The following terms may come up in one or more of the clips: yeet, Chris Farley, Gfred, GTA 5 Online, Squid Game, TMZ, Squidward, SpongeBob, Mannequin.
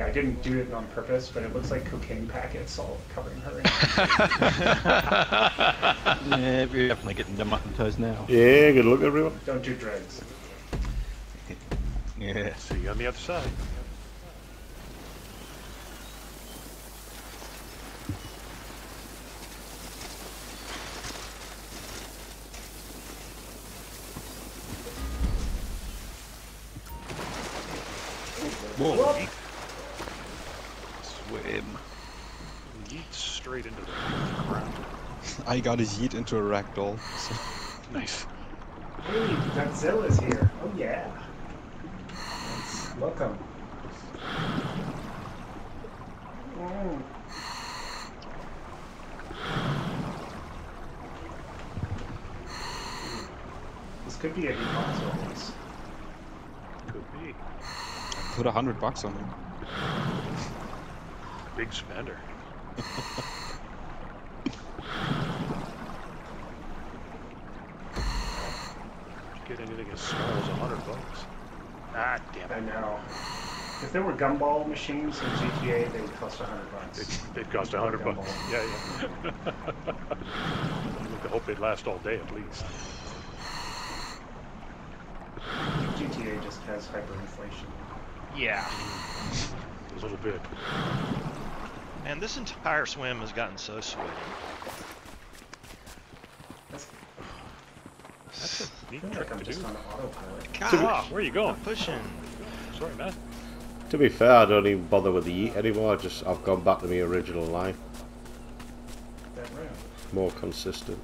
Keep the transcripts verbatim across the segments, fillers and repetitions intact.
I didn't do it on purpose, but it looks like cocaine packets all covering her. Yeah, we're definitely getting demonetized now. Yeah, good luck everyone. Don't do drugs. Yeah, see you on the other side. Whoa. Whoa. Swim. Yeet straight into the ground. I got his yeet into a ragdoll. So. Nice. Hey, Godzilla's here. Oh yeah. Let's welcome. Mm. This could be a new console. Could be. Put a hundred bucks on him. Big spender. Get anything as small as a hundred bucks. Ah, damn it. I know. If there were gumball machines in G T A, they would cost a hundred bucks. They'd cost a hundred bucks. Yeah, yeah. I hope they'd last all day at least. G T A just has hyperinflation. Yeah. A little bit. Man, this entire swim has gotten so sweaty. That's, that's a neat trick to do. God, oh, where are you going? I'm pushing. Oh, sorry, man. To be fair, I don't even bother with the yeet anymore. I just, I've gone back to my original line. That round. More consistent.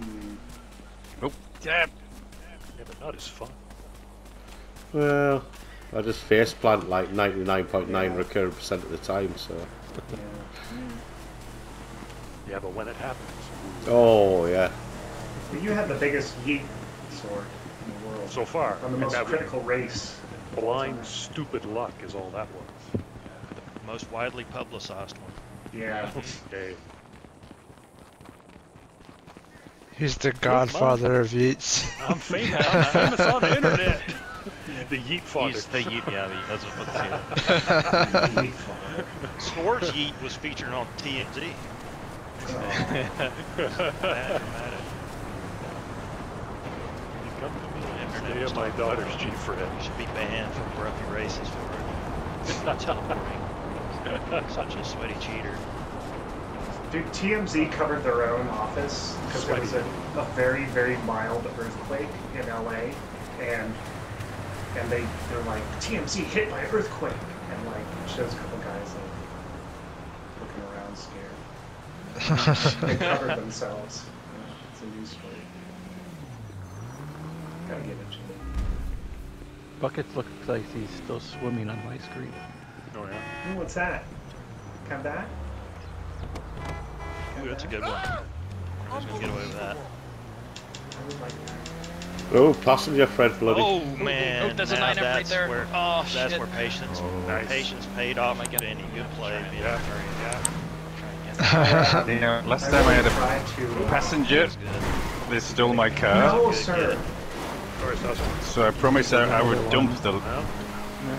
Mm. Nope. Damn. Yeah, but not as fun. Well... I just face plant like ninety-nine point nine recurring percent of the time, so. Yeah. Yeah, but when it happens. Oh yeah. But you have the biggest yeet sword in the world so far. On the most critical race. Blind, stupid luck is all that was. The most widely publicized one. Yeah. Okay. He's the godfather of yeets. I'm famous. I'm famous on the internet. The yeet father. He's the yeet, yeah, that's what it's called. Yeet father. Swords yeet was featured on T M Z. Oh. You come to me and stay at my daughter's Gfred. You should be banned from grumpy races for it. Not teleporting. Such a sweaty cheater. Dude, T M Z covered their own office because there was a, a very, very mild earthquake in L A, and and they, they're like, T M Z hit by earthquake, and like, it shows a couple guys like, looking around scared. They covered themselves. Yeah, it's a news story. Gotta get into it. Bucket looks like he's still swimming on my screen. Oh yeah. Ooh, what's that? Come back? Come Ooh, that's back. a good one. We're just gonna get away with that. I would like that. Oh, passenger Fred bloody. Oh man, oh, there's a nine up right there. Where, oh shit. That's where patience, oh, nice. patience paid off oh, against any good play. Yeah. yeah. yeah. You know, last I time really I had a passenger, to... they stole my car. No, sir. So I promised I, I would dump the no.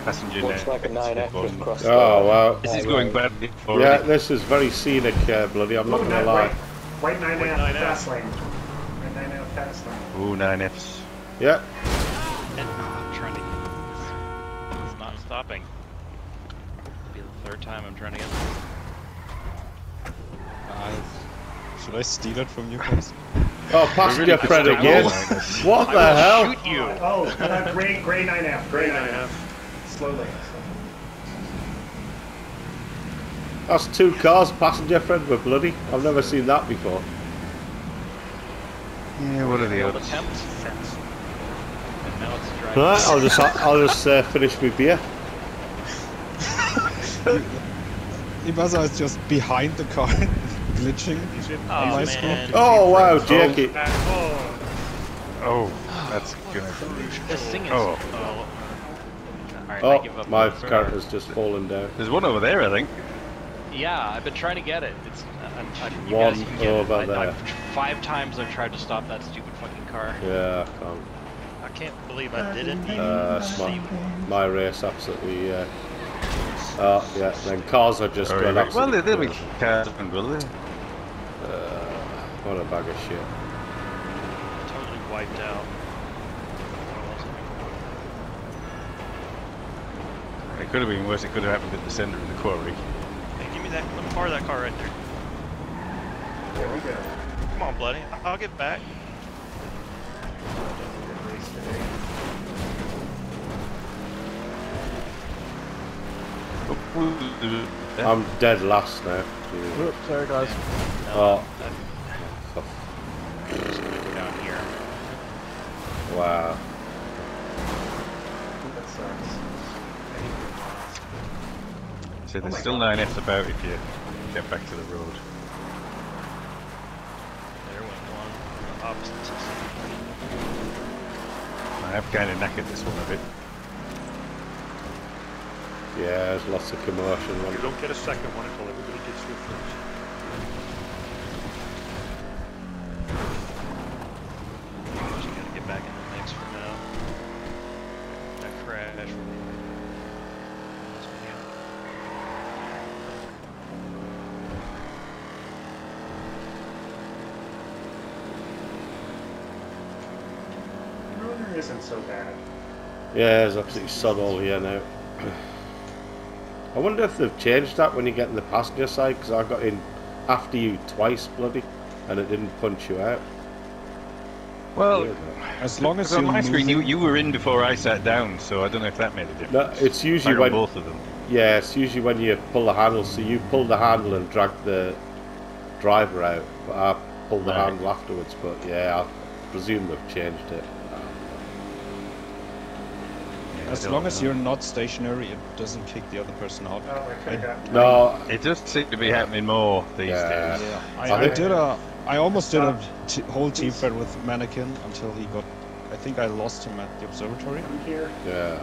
passenger Looks like a nine after cross. Oh wow. This is going badly for Yeah, this is very scenic, uh, bloody. I'm oh, not gonna lie. White nine out fast lane. White nine out fast lane. Ooh, nine Fs. Yep. And I'm trying to get this. It's not stopping. It'll be the third time I'm trying to get this. Nice. Should I steal it from you guys? Oh, passenger Fred again. What the hell? I will shoot you. Oh, uh, gray, gray nine F. Gray nine F. Slowly. That's two cars, passenger Fred were bloody. I've never seen that before. Yeah, what are the odds? Right, I'll just I'll just uh, finish my beer. Ibaza is just behind the car, glitching. Oh, my man. oh wow, Jackie! Oh, that's good. This thing is. Oh, oh. Right, oh I give up my character's just fallen down. There's one over there, I think. Yeah, I've been trying to get it. It's I'm, I'm, you one guys can get over it. there. I, five times I've tried to stop that stupid fucking car. Yeah, I can't. I can't believe I didn't. Uh, even my, my race absolutely uh, Oh, yeah, then cars are just going up. Well, they'll be cars, will they? Uh, what a bag of shit. Totally wiped out. It could have been worse, it could have happened at the center of the quarry. Hey, give me that, let me borrow that car right there. There we go. Come on, bloody, I'll get back. I'm dead last now. Oops, sorry guys. No, oh. I'm just gonna go down here. Wow. That sucks. So there's oh still nine F's about if you get back to the road. There went one. Opposite. I'm kind of knackered this one a bit. Yeah, there's lots of commotion. You don't get a second one until everybody gets your first. Just gotta get back in the mix for now. That crash. The road isn't so bad. Yeah, there's absolutely sod all here now. I wonder if they've changed that when you get in the passenger side, because I got in after you twice, bloody, and it didn't punch you out. Well, yeah, as long as on my screen, you, you were in before I sat down, so I don't know if that made a difference. No, it's usually when both of them. Yeah, it's usually when you pull the handle. So you pull the handle and drag the driver out, but I pulled the right. handle afterwards. But yeah, I presume they've changed it. As long as you're not stationary, it doesn't kick the other person out. Oh, okay, it, no, it does seem to be happening more these yeah. days. Yeah. I, I, I did a, I almost did a t whole team fight with Mannequin until he got. I think I lost him at the observatory. I'm here. Yeah.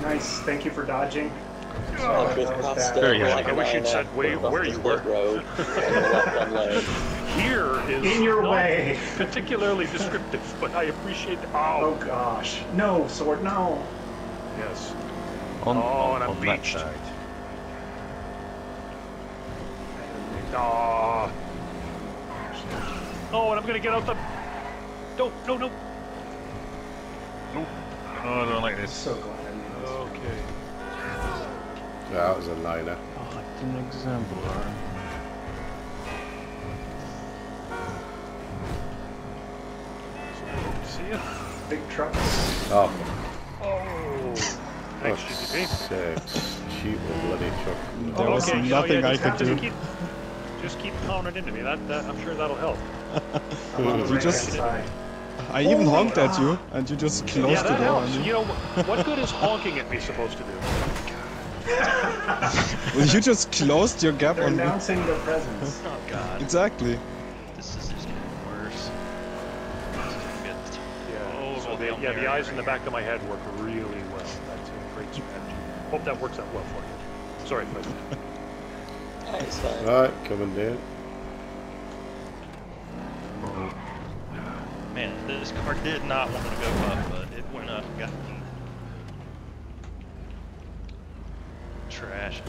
Nice. Thank you for dodging. Oh, oh, very good. I wish you'd said way where you were. Road, here is in your not way. Particularly descriptive, but I appreciate. Oh, oh gosh. No, sword. No. Yes. On, oh, on, and I'm beached. Oh. Oh, and I'm gonna get out the. No, no, no. Nope. Oh, I don't like this. So glad I knew this. Okay. Yeah, that was a liner. Oh, that's an example. See ya. Big trucks. Oh. Oh. Thanks, G T P. Cheap bloody truck. Oh, there was okay. nothing oh, yeah, I could do. Keep, just keep pounding into me. That, that I'm sure that'll help. you just, I even oh, honked at you, and you just closed yeah, that the door. Helps. You know what good is honking at me supposed to do? Well, you just closed your gap. They're on announcing me. Their presence. Oh God. Exactly. Yeah, the eyes in the back of my head work really well. That's a great strategy. Hope that works out well for you. Sorry, please. Nice. Right, coming down. Man, this car did not want to go up, but it went up and got trash.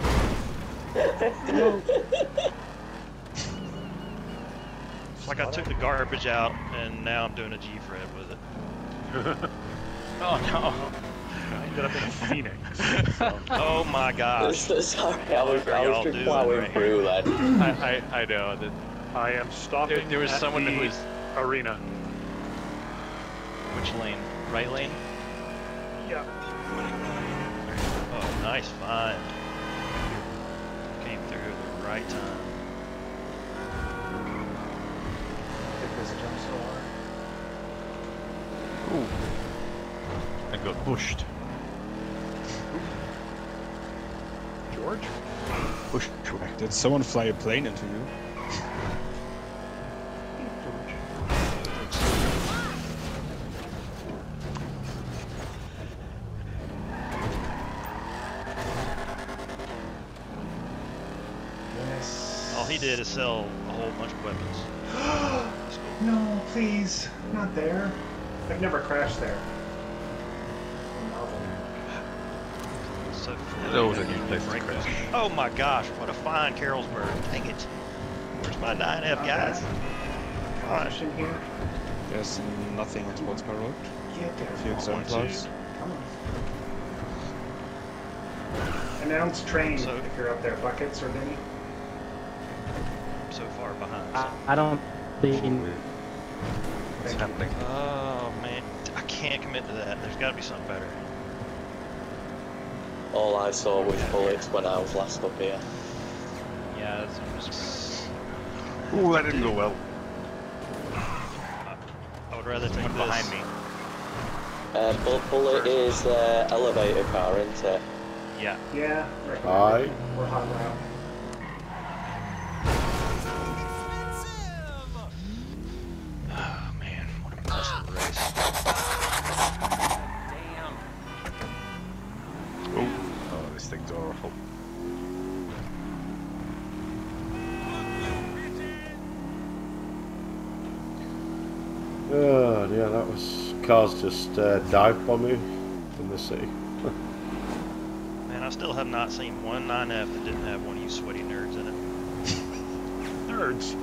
It's like I took the garbage out, and now I'm doing a Gfred with it. Oh no! I ended up in a Phoenix. So. Oh my gosh! Sorry, I was plowing through that. I, I I know that. I am stopping. There, there was at someone the who was arena. Which lane? Right lane? Yeah. Oh, nice find. Came through at the right time. If this jumps so hard. Ooh. I got pushed. George? Pushed. Did someone fly a plane into you? Yes. All he did is sell a whole bunch of weapons. No, please. Not there. I've never crashed there. Novel. so oh, the new place to crash. Oh my gosh, what a fine Carrollsburg. Dang it. Where's my nine F, guys? Gosh, in here. There's nothing on sports car road. Yeah, there. A few exemplars. Come on. Announce train so, if you're up there, buckets or Benny. I'm so far behind. So. I, I don't think it's happening. Oh man, I can't commit to that. There's got to be something better. All I saw was bullets when I was last up here. Yeah, that's what ooh, that didn't go well. I would rather take behind me. Uh, bullet, bullet is uh, elevator car, isn't it? Yeah. Yeah. Right. Aye. We're hot now. Oh man, what a impressive race. Damn. Oh. Oh, this thing's awful. Oh yeah, that was cars just uh, dive bomb you in the sea. Man, I still have not seen one nine F that didn't have one of you sweaty nerds in it. Nerds.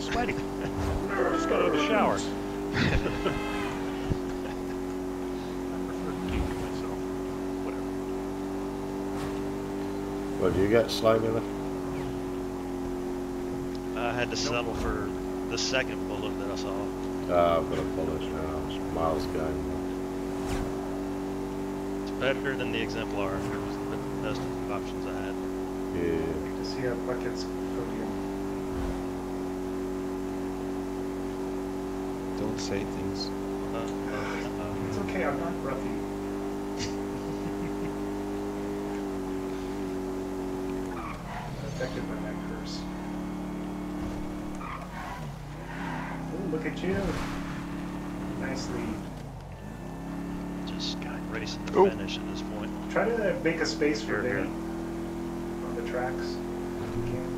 Sweaty. Nerds go to the shower. I prefer keeping myself. Whatever. Well, do you get slime in it? I had to settle for the second bullet that I saw. Ah, I've got a bullet now. It's miles going. It's better than the exemplar. It was the best options I had. Yeah. To see how buckets podium. Don't say things. Uh, uh, uh, it's okay. I'm not grumpy. Affected by my curse. Look at you. Nice lead. Just got racing to the finish at this point. Try to make a space for there on the tracks. If you can.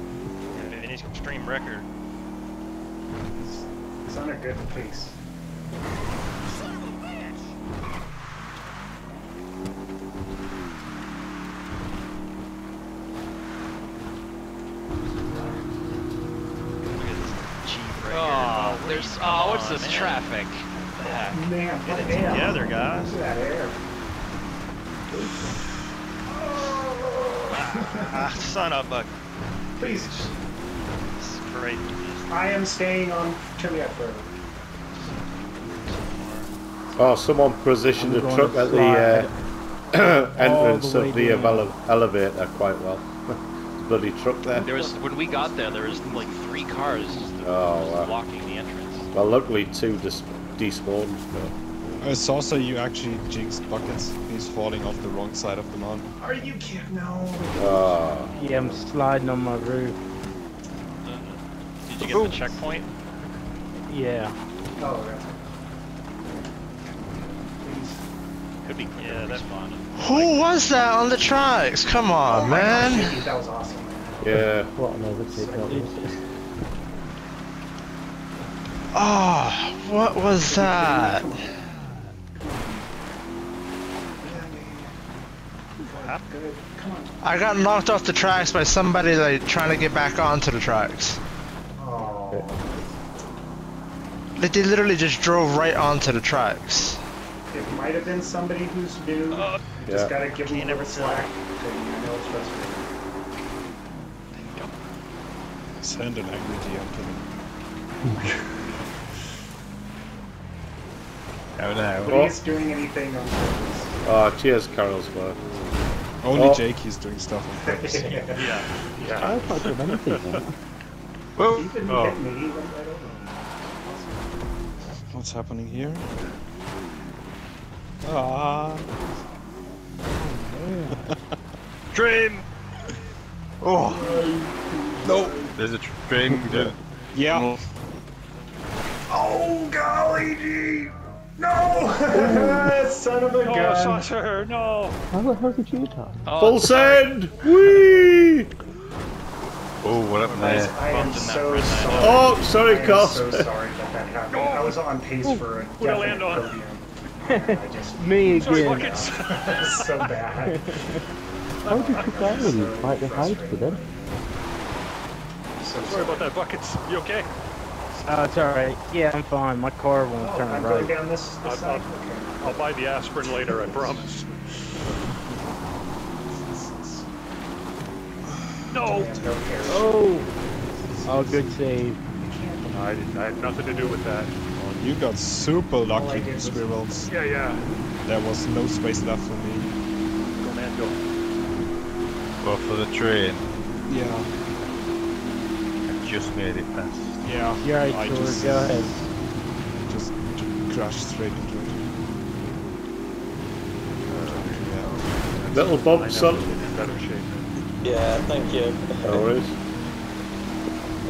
Yeah, any extreme record. It's, it's on a good pace. Oh, what's oh, this man. Traffic? Back. Man, get it damn. Together, guys. Look at that air. Ah, son of a... Please. This is great. I am staying on Chiliac Road. Oh, someone positioned a truck at the uh, entrance the of the ele elevator quite well. Bloody truck there. There was, when we got there, there was like three cars that oh, was wow. blocking the entrance. Well, luckily two just despawned. But... I saw so you actually jinxed buckets. He's falling off the wrong side of the mountain. Are you kidding? No. Oh. Yeah, I'm sliding on my roof. Uh, did you get Oops. the checkpoint? Yeah. Oh, okay. Could be quicker. Yeah, that's fine. Who was that on the tracks? Come on, oh man. My gosh, that was awesome. Yeah. What another tip. Oh, what was that? I got knocked off the tracks by somebody like trying to get back onto the tracks. Like, they literally just drove right onto the tracks. It might have been somebody who's new. Uh, just yeah. gotta give them a slack. Send an angry D M to them. Oh no. Nobody's oh. doing anything on purpose. Oh, cheers, Carrollsburg. Only oh. Jake is doing stuff on purpose. yeah. yeah. yeah. I can't do anything. Well, you didn't oh. hit me, right over. Awesome. What's happening here? Ah. Oh, train! Oh. No. There's a train. Yeah. yeah. Oh, golly gee! No! Son of a no, gun! Saucer, no! How the hell did you talk? Oh, full send! Whee! Oh, what happened there? I am so sorry. Oh, sorry, Carl. I am so sorry that that happened. I was on pace for a definite podium. Me again. So bad. How did you put that in? Try to hide for them. So sorry about that, Buckets. You okay? Oh, it's alright. Yeah, I'm fine. My car won't oh, turn I'm right. I'm going down this, this side. I'll, I'll buy the aspirin later, I promise. No! Oh! Oh, good save. I, didn't, I had nothing to do with that. Oh, you got super lucky, Squirrels. Yeah, yeah. There was no space left for me. Go, man, go. Go for the train. Yeah. I just made it past. Yeah. You're right, I just, go ahead. Just, just crashed straight into it. Uh, yeah. Little Bob, son. In better shape. Yeah, thank you. Always.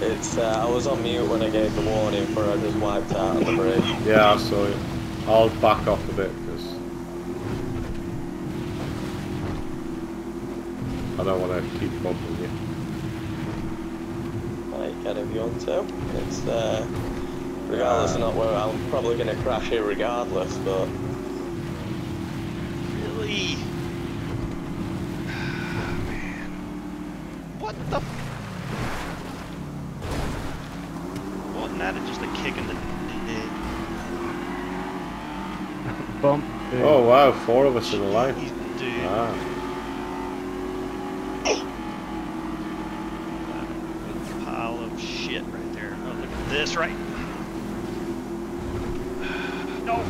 It's, uh, I was on mute when I gave the warning, but I just wiped out on the bridge. Yeah, I saw it. I'll back off a bit, because I don't want to keep bothering you. Like, get if you want to. It's, uh, regardless yeah. of not where I'm probably going to crash here regardless, but... Really? Oh, man. What the f... just a kick in the head. Bump. Dude. Oh wow, four of us are alive. Wow. A pile of shit right there. Oh, look at this, right? No.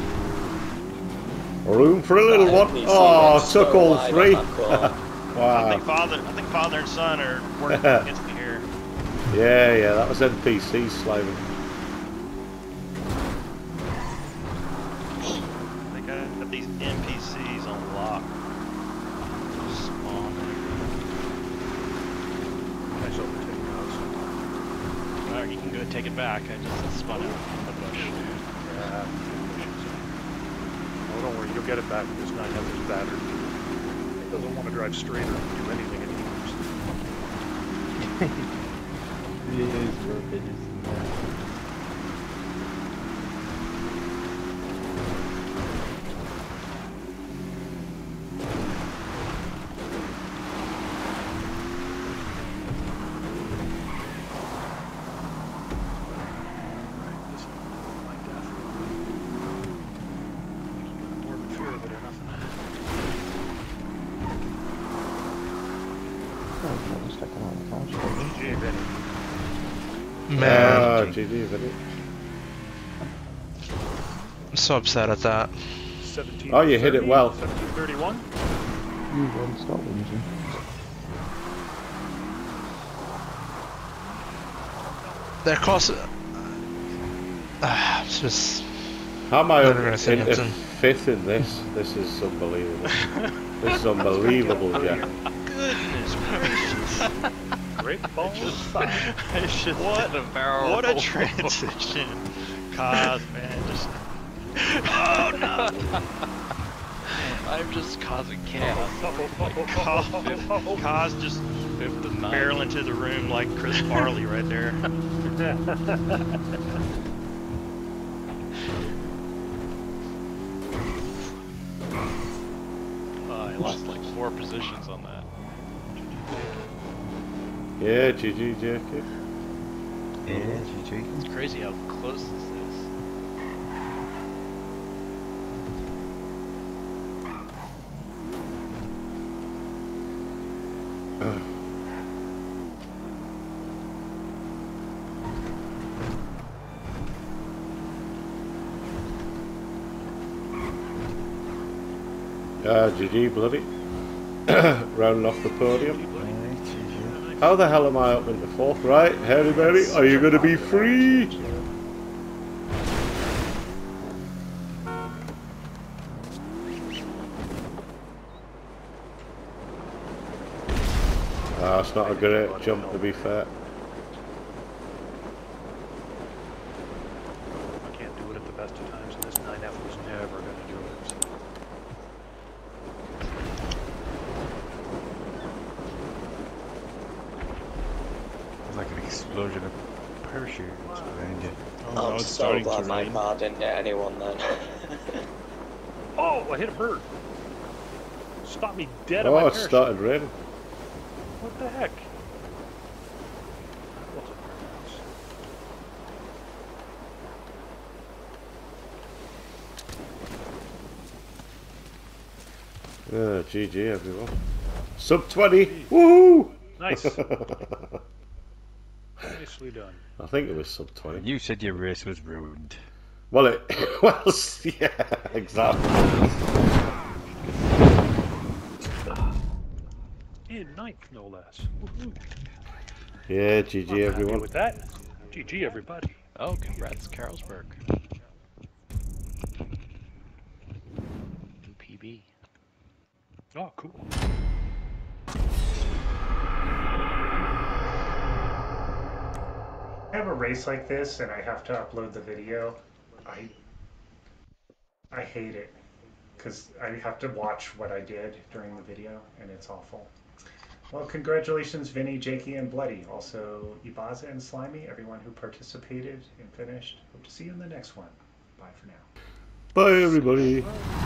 Room for a little one. Oh, took all three. Wow. I think father, I think father and son are working against me here. Yeah, yeah, that was N P Cs slaving. Back, I just spun out in the bush. Yeah. Oh, don't worry, you'll get it back. This nine has his battery. He doesn't want to drive straight or do anything anymore. It is worth it. I'm so upset at that. Oh, you hit it well. seventeen thirty-one. You won't stop, wouldn't you? They're close. Uh, it's just. How am I over in fifth in this? This is unbelievable. This is unbelievable, Jack. Goodness gracious. Great balls. I should what a barrel. What a transition. Cause, man, just. Oh no! I'm just causing chaos. Oh, Cause just barreling into the room like Chris Farley right there. uh, I lost like four positions on that. Yeah, G G, G G. Yeah, G G. It's crazy how close this is. Uh. Ah, G G, bloody. Rounding off the podium. How the hell am I up in the fourth? Right, Harry Berry, are you gonna be free? Ah, it's not a great jump to be fair. I can't do it at the best of times, and this nine F was never gonna do it. Explosion of parachute behind you. Oh, I'm no, so glad my car didn't hit anyone then. Oh, I hit a bird. Stopped me dead on my parachute. Oh, it started raining. What the heck? Uh, G G everyone. Sub twenty! Woohoo! Nice! Nicely done. I think it was sub twenty. You said your race was ruined. Well, it was. Yeah, exactly. In ninth, no less. Woohoo! Yeah, G G I'm everyone. With that, G G everybody. Oh, congrats, Carlsberg. P B. Oh, cool. I have a race like this and I have to upload the video. I I hate it because I have to watch what I did during the video and it's awful. Well, congratulations Vinny, Jakey, and Bloody. Also Ibaza and Slimy, everyone who participated and finished. Hope to see you in the next one. Bye for now. Bye everybody. Bye.